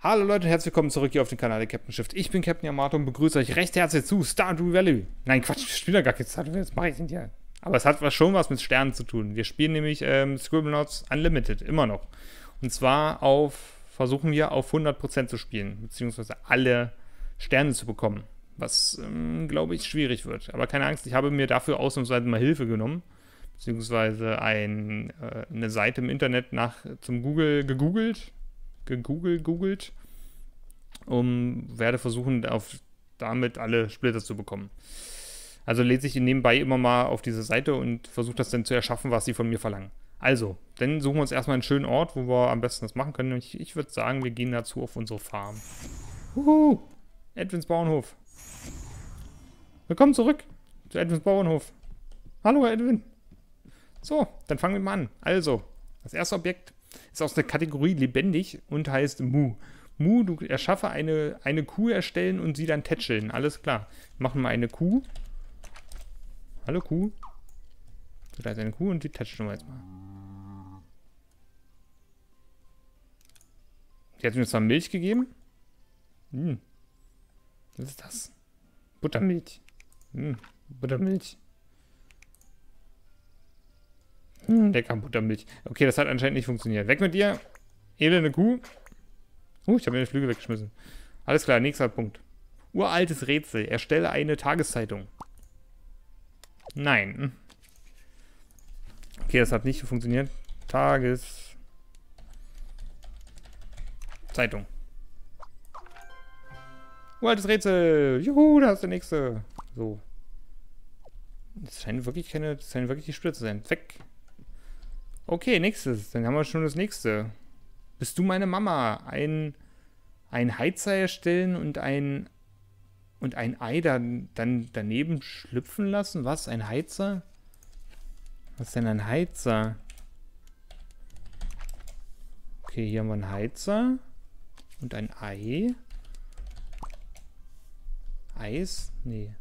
Hallo Leute, herzlich willkommen zurück hier auf dem Kanal der Captain Schiff. Ich bin Captain Yamato und begrüße euch recht herzlich zu Stardew Valley. Nein, Quatsch, wir spielen ja gar kein Stardew Valley, das mache ich nicht. Ja. Aber es hat schon was mit Sternen zu tun. Wir spielen nämlich Scribblenauts Unlimited, immer noch. Und zwar versuchen wir auf 100% zu spielen, beziehungsweise alle Sterne zu bekommen. Was, glaube ich, schwierig wird. Aber keine Angst, ich habe mir dafür ausnahmsweise mal Hilfe genommen. Beziehungsweise eine Seite im Internet gegoogelt, werde versuchen, damit alle Splitter zu bekommen. Also lese ich nebenbei immer mal auf diese Seite und versuche das dann zu erschaffen, was sie von mir verlangen. Also, dann suchen wir uns erstmal einen schönen Ort, wo wir am besten das machen können. Und ich würde sagen, wir gehen dazu auf unsere Farm. Huhu! Edwins Bauernhof. Willkommen zurück zu Edwins Bauernhof. Hallo, Edwin. So, dann fangen wir mal an. Also, das erste Objekt ist aus der Kategorie lebendig und heißt Mu. Mu, du erschaffe eine Kuh erstellen und sie dann tätscheln. Alles klar. Machen wir eine Kuh. Hallo Kuh. So, da ist eine Kuh und die tätscheln wir jetzt mal. Die hat mir zwar Milch gegeben. Hm. Was ist das? Buttermilch. Hm. Buttermilch. Lecker Buttermilch. Okay, das hat anscheinend nicht funktioniert. Weg mit dir. Elende Kuh. Ich habe mir die Flügel weggeschmissen. Alles klar, nächster Punkt. Uraltes Rätsel. Erstelle eine Tageszeitung. Nein. Okay, das hat nicht funktioniert. Tageszeitung. Uraltes Rätsel. Juhu, da ist der nächste. So. Das scheinen wirklich die Spitze zu sein. Weg. Okay, nächstes. Dann haben wir schon das nächste. Bist du meine Mama? Ein Heizer erstellen und ein Ei dann daneben schlüpfen lassen? Was? Ein Heizer? Was ist denn ein Heizer? Okay, hier haben wir einen Heizer. Und ein Ei. Eis? Nee.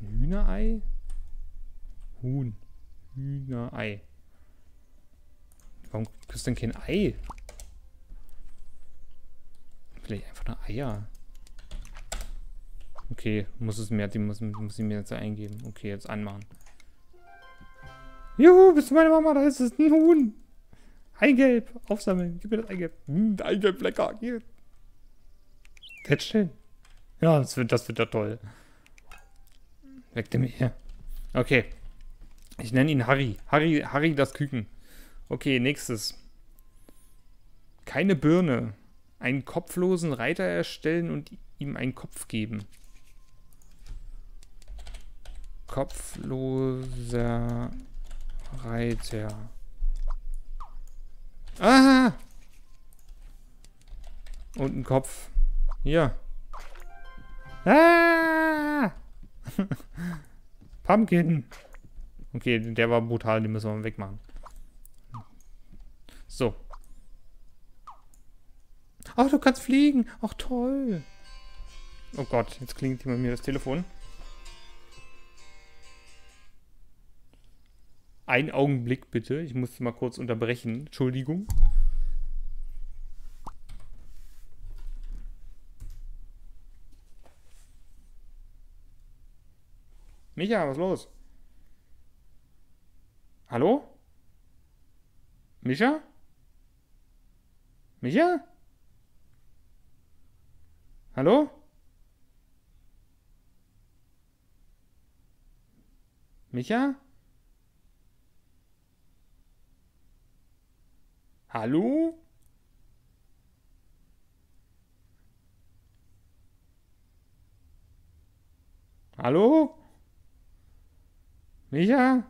Hühnerei? Huhn. Hühnerei. Warum kriegst du denn kein Ei? Vielleicht einfach nur Eier. Okay, muss ich mir jetzt eingeben. Okay, jetzt anmachen. Juhu, bist du meine Mama? Da ist es ein Huhn. Eigelb. Aufsammeln. Gib mir das Eigelb. Eigelb, lecker. Hier. Tätscheln. Ja, das wird ja toll. Weg dem hier. Okay. Ich nenne ihn Harry. Harry das Küken. Okay, nächstes. Keine Birne. Einen kopflosen Reiter erstellen und ihm einen Kopf geben. Kopfloser Reiter. Ah! Und ein Kopf. Hier. Ah! Pumpkin. Okay, der war brutal, den müssen wir wegmachen. So. Ach, du kannst fliegen. Ach, toll. Oh Gott, jetzt klingt hier bei mir das Telefon. Einen Augenblick bitte. Ich musste mal kurz unterbrechen. Entschuldigung. Micha, was ist los? Hallo? Micha? Micha? Hallo? Micha? Hallo? Hallo? Micha?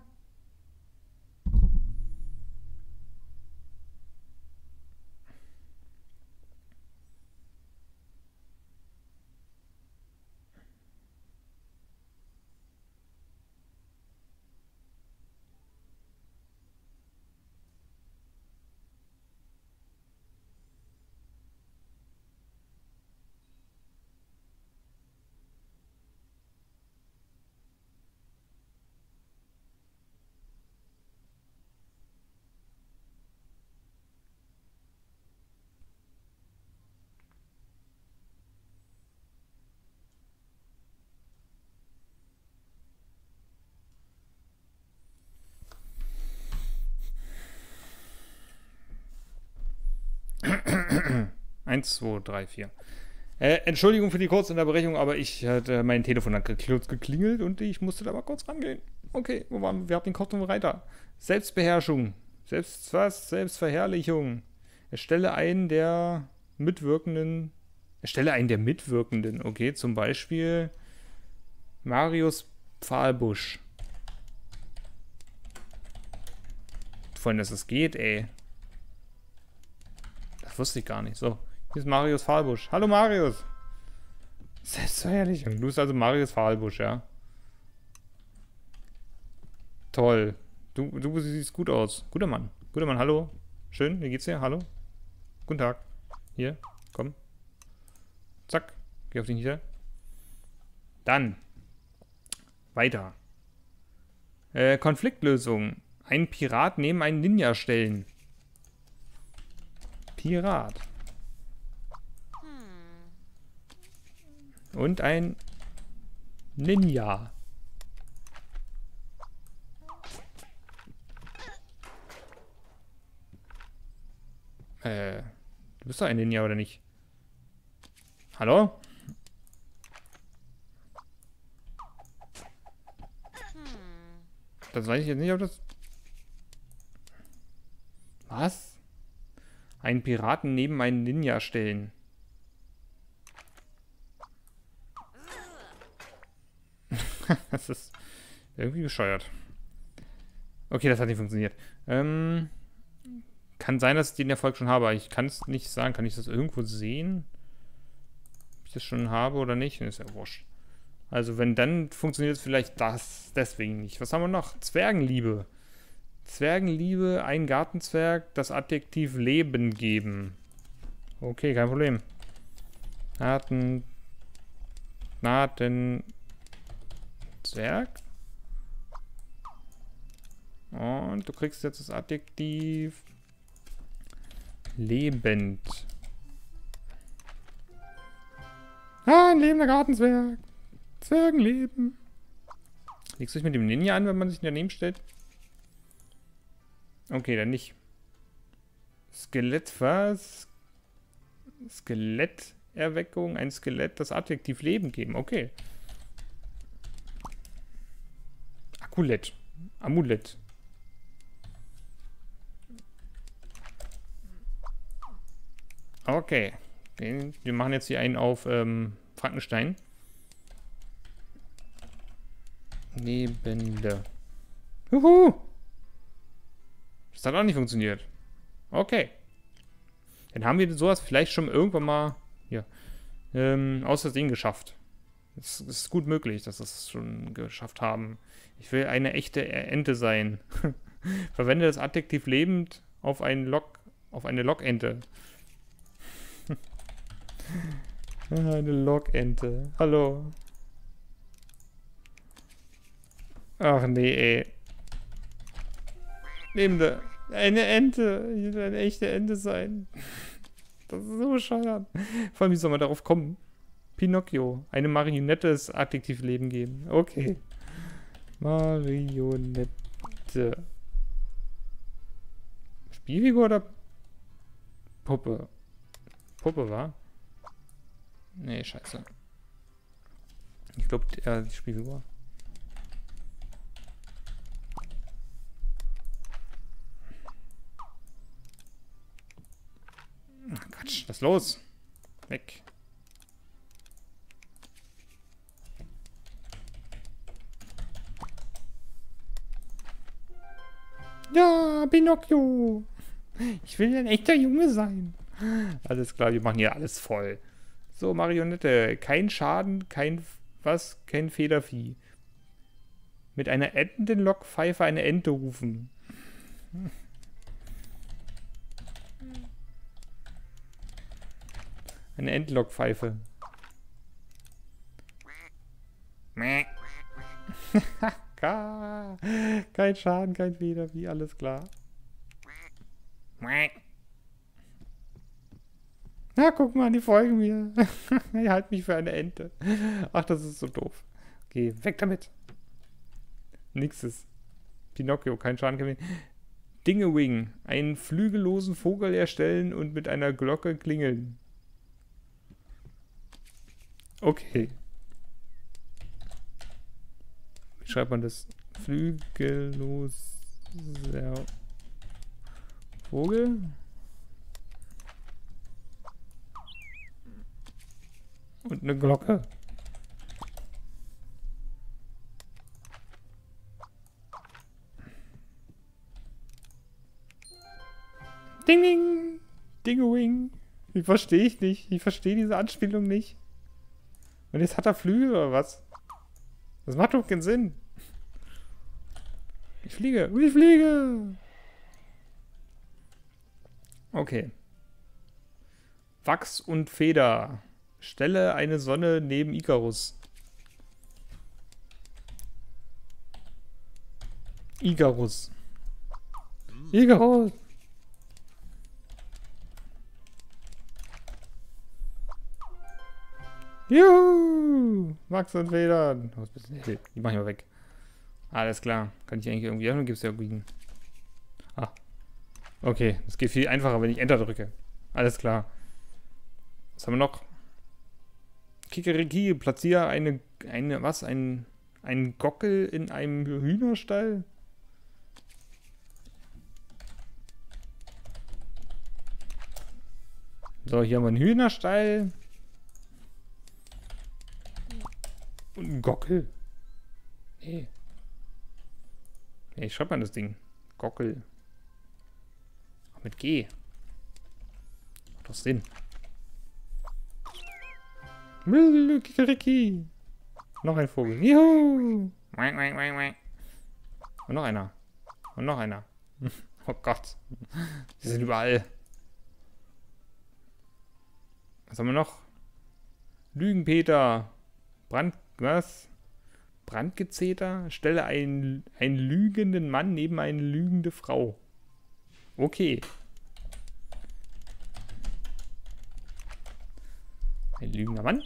1, 2, 3, 4. Entschuldigung für die kurze Unterbrechung, aber ich hatte mein Telefon hat kurz geklingelt und ich musste da mal kurz rangehen. Okay, wo waren wir? Wir haben den Kopf und Reiter. Selbstbeherrschung. Selbstverherrlichung. Erstelle einen der Mitwirkenden. Okay, zum Beispiel Marius Fahlbusch. Vorhin, dass es geht, ey. Das wusste ich gar nicht. So, hier ist Marius Fahlbusch. Hallo Marius. Selbstverherrlichung. Du bist also Marius Fahlbusch, ja. Toll. Du siehst gut aus. Guter Mann. Guter Mann, hallo. Schön, wie geht's dir? Hallo. Guten Tag. Hier, komm. Zack. Geh auf dich nieder. Dann. Weiter. Konfliktlösung. Einen Pirat neben einen Ninja stellen. Pirat. Und ein Ninja. Du bist doch ein Ninja, oder nicht? Hallo? Das weiß ich jetzt nicht, ob das... Was? Einen Piraten neben einen Ninja stellen. Das ist irgendwie bescheuert. Okay, das hat nicht funktioniert. Kann sein, dass ich den Erfolg schon habe. Ich kann es nicht sagen. Kann ich das irgendwo sehen? Ob ich das schon habe oder nicht? Ist ja wurscht. Also wenn, dann funktioniert es vielleicht das deswegen nicht. Was haben wir noch? Zwergenliebe. Zwergenliebe, ein Gartenzwerg, das Adjektiv Leben geben. Okay, kein Problem. Gartenzwerg. Und du kriegst jetzt das Adjektiv lebend. Ah, ein lebender Gartenzwerg. Zwergenleben. Legst du dich mit dem Ninja an, wenn man sich daneben stellt? Okay, dann nicht. Skelett, was? Skeletterweckung, ein Skelett, das Adjektiv Leben geben. Okay. Amulett. Amulett. Okay. Wir machen jetzt hier einen auf Frankenstein. Lebende. Juhu! Das hat auch nicht funktioniert. Okay. Dann haben wir sowas vielleicht schon irgendwann mal hier, aus Versehen geschafft. Es ist gut möglich, dass wir es schon geschafft haben. Ich will eine echte Ente sein. Verwende das Adjektiv lebend auf eine Lockente. Eine Lockente. Hallo. Ach nee, ey. Lebende. Eine Ente. Ich will eine echte Ente sein. Das ist so bescheuert. Vor allem, wie soll man darauf kommen? Pinocchio. Eine Marionette ist Adjektiv Leben geben. Okay. Marionette. Spielfigur oder Puppe? Puppe, war? Nee, scheiße. Ich glaube, die Spielfigur. Quatsch, was ist los? Weg. Ja, Pinocchio. Ich will ein echter Junge sein. Alles klar, wir machen hier alles voll. So, Marionette. Kein Schaden, kein Federvieh. Mit einer endenden Lockpfeife eine Ente rufen. Eine Endlockpfeife. Kein Schaden, kein Federvieh, alles klar. Na, guck mal, die folgen mir. Ich halte mich für eine Ente. Ach, das ist so doof. Okay, weg damit. Nächstes. Pinocchio, kein Schaden, kein Federvieh. Dingewing, einen flügellosen Vogel erstellen und mit einer Glocke klingeln. Okay. Wie schreibt man das? Flügelloser Vogel? Und eine Glocke. Ding, ding, ding-a-wing. Die verstehe ich nicht. Ich verstehe diese Anspielung nicht. Und jetzt hat er Flügel oder was? Das macht doch keinen Sinn. Ich fliege. Ich fliege. Okay. Wachs und Feder. Stelle eine Sonne neben Ikarus. Ikarus. Ikarus. Juhu! Wachs und Federn. Oh, die mach ich mal weg. Alles klar. Kann ich eigentlich irgendwie öffnen? Gibt's ja irgendwie. Ah. Okay. Das geht viel einfacher, wenn ich Enter drücke. Alles klar. Was haben wir noch? Kikeriki, platziere einen Gockel in einem Hühnerstall? So, hier haben wir einen Hühnerstall. Und einen Gockel. Nee. Nee, ich schreibe mal das Ding. Gockel. Auch mit G. Macht doch Sinn. Kikeriki. Noch ein Vogel. Juhu. Und noch einer. Und noch einer. Oh Gott. Die sind überall. Was haben wir noch? Lügenpeter. Brand... Was? Brandgezeter? Stelle einen lügenden Mann neben eine lügende Frau. Okay. Ein lügender Mann?